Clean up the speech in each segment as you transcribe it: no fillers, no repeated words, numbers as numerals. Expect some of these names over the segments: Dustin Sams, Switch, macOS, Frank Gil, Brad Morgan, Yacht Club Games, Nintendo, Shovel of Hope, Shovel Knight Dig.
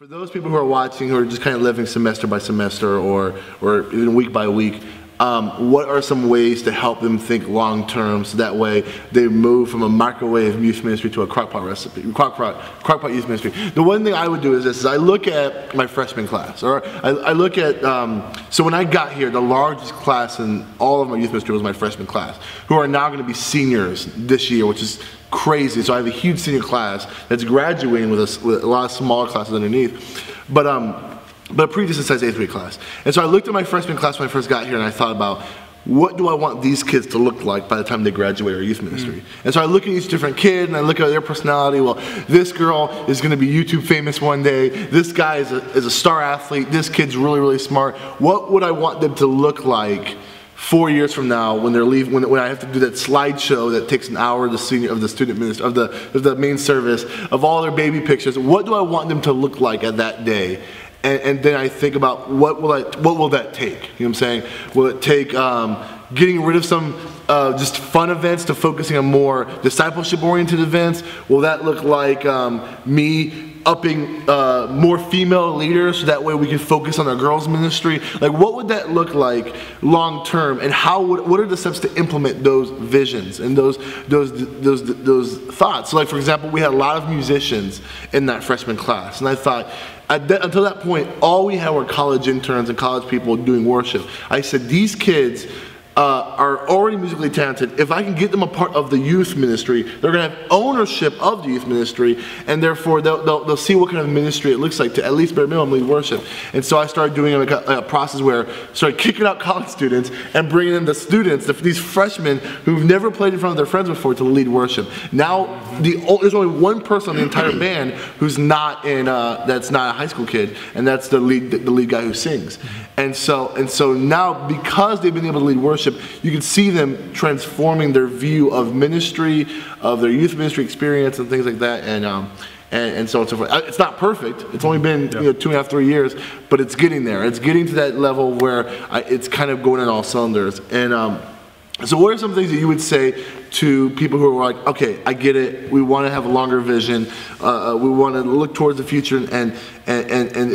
For those people who are watching, who are just kind of living semester by semester or even week by week, what are some ways to help them think long term so that way they move from a microwave youth ministry to a crockpot youth ministry? The one thing I would do is this, is I look at my freshman class, or I look at, so when I got here, the largest class in all of my youth ministry was my freshman class, who are now going to be seniors this year, which is crazy. So I have a huge senior class that's graduating with a lot of smaller classes underneath. But previous size eighth grade class. And so I looked at my freshman class when I first got here and I thought about, what do I want these kids to look like by the time they graduate our youth ministry? And so I look at each different kid and I look at their personality. Well, this girl is going to be YouTube famous one day. This guy is a star athlete. This kid's really, really smart. What would I want them to look like 4 years from now when they're leaving, when I have to do that slideshow that takes an hour of the main service, of all their baby pictures? What do I want them to look like at that day? And then I think about what will that take? You know what I'm saying? Will it take getting rid of some just fun events to focusing on more discipleship-oriented events? Will that look like me upping more female leaders so that way we can focus on our girls' ministry? Like, what would that look like long-term, and what are the steps to implement those visions and those thoughts? So, like, for example, we had a lot of musicians in that freshman class, and I thought, until that point, all we had were college interns and college people doing worship. I said, these kids are already musically talented. If I can get them a part of the youth ministry, they're going to have ownership of the youth ministry, and therefore they'll see what kind of ministry it looks like to at least bare minimum lead worship. And so I started doing a process where I started kicking out college students and bringing in the students, these freshmen who've never played in front of their friends before, to lead worship. Now there's only one person on the entire band who's not in that's not a high school kid, and that's the lead guy who sings. And so now, because they've been able to lead worship, you can see them transforming their view of ministry, of their youth ministry experience, and things like that, and so on and so forth. It's not perfect. It's only been 2.5, 3 years, but it's getting there. It's getting to that level where it's kind of going on all cylinders. So what are some things that you would say to people who are like, okay, I get it, we want to have a longer vision, we want to look towards the future, and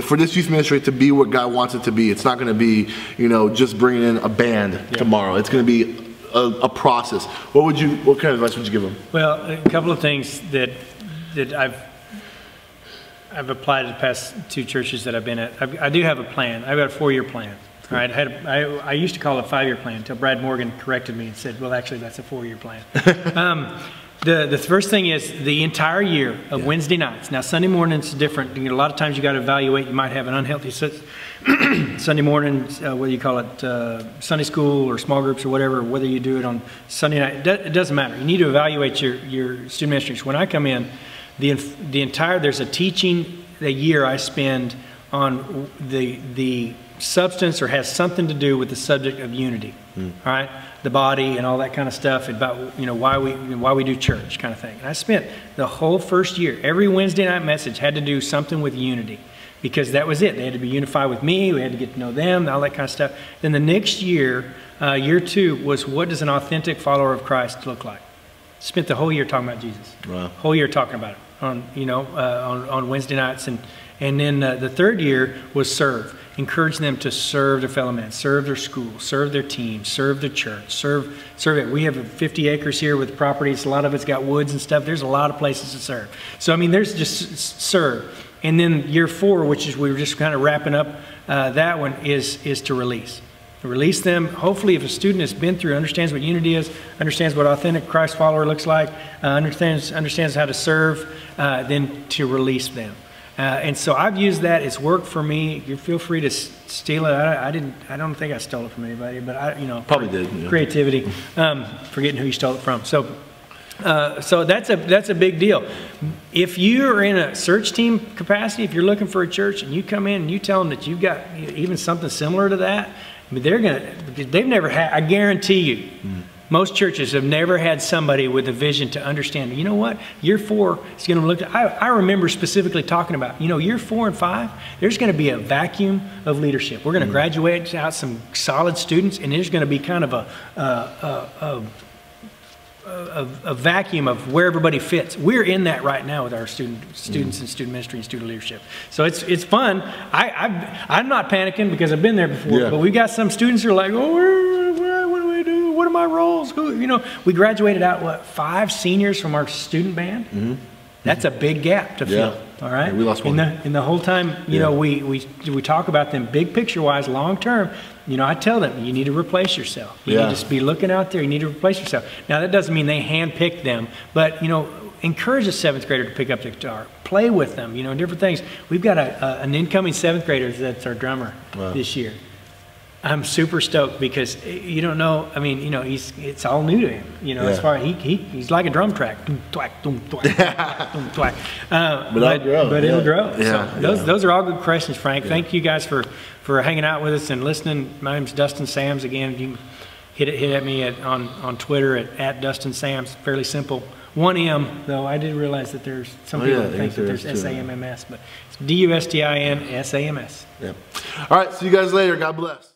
for this youth ministry to be what God wants it to be, it's not going to be, just bringing in a band tomorrow. It's going to be a process. What kind of advice would you give them? Well, a couple of things that I've applied to the past two churches that I've been at. I do have a plan. I've got a 4-year plan. All right, I used to call it a 5-year plan until Brad Morgan corrected me and said, well, actually, that's a 4-year plan. The first thing is the entire year of Wednesday nights. Now, Sunday morning's different. A lot of times you got to evaluate. You might have an unhealthy Sunday morning, Sunday school or small groups or whatever, whether you do it on Sunday night. It doesn't matter. You need to evaluate your student ministries. When I come in, there's a teaching a year I spend on the substance, or has something to do with the subject of unity, all right, the body and all that kind of stuff, about why we do church kind of thing. And I spent the whole first year, every Wednesday night message had to do something with unity, because that was it. They had to be unified with me. We had to get to know them, all that kind of stuff. Then the next year, year 2 was, what does an authentic follower of Christ look like? Spent the whole year talking about Jesus. Wow. Whole year talking about it on Wednesday nights. And then the third year was serve. Encourage them to serve their fellow men, serve their school, serve their team, serve their church, serve it. We have 50 acres here with properties. A lot of it's got woods and stuff. There's a lot of places to serve. So, I mean, there's just serve. And then year 4, which is, we were just kind of wrapping up that one, is to release. Release them. Hopefully, if a student has been through, understands what unity is, understands what authentic Christ follower looks like, understands how to serve, then to release them. And so I've used that. It's worked for me. You feel free to steal it. I don't think I stole it from anybody, but probably did. Yeah. Creativity, forgetting who you stole it from. So, so that's a big deal. If you are in a search team capacity, if you're looking for a church and you come in and you tell them that you've got even something similar to that, I mean, they've never had. I guarantee you. Most churches have never had somebody with a vision to understand, you know what, year 4 is going to look, I remember specifically talking about, year 4 and 5, there's going to be a vacuum of leadership. We're going to graduate out some solid students, and there's going to be kind of a a vacuum of where everybody fits. We're in that right now with our students and student ministry and student leadership. So it's fun. I'm not panicking because I've been there before. Yeah. But we've got some students who are like, oh, what do we do? What are my roles? Who, you know, we graduated out what, 5 seniors from our student band. Mm-hmm. That's a big gap to fill. All right. Yeah, we lost one. And the whole time, you know, we talk about them big picture wise, long term. You know, I tell them, you need to replace yourself. You need to be looking out there. You need to replace yourself. Now, that doesn't mean they handpick them, but, you know, encourage a 7th grader to pick up the guitar. Play with them, you know, different things. We've got an incoming 7th grader that's our drummer this year. I'm super stoked because you don't know. I mean, you know, it's all new to him. You know, as far as he's like a drum track, doom, twack, doom, twack, doom, twack. But it'll grow. Yeah. So those are all good questions, Frank. Yeah. Thank you guys for hanging out with us and listening. My name's Dustin Sams. Again, you can hit at me on Twitter at Dustin Sams. Fairly simple. 1 M though. I did realize that there's some people that think that there's SAMMS, but it's DUSTIN SAMS. Yeah. All right. See you guys later. God bless.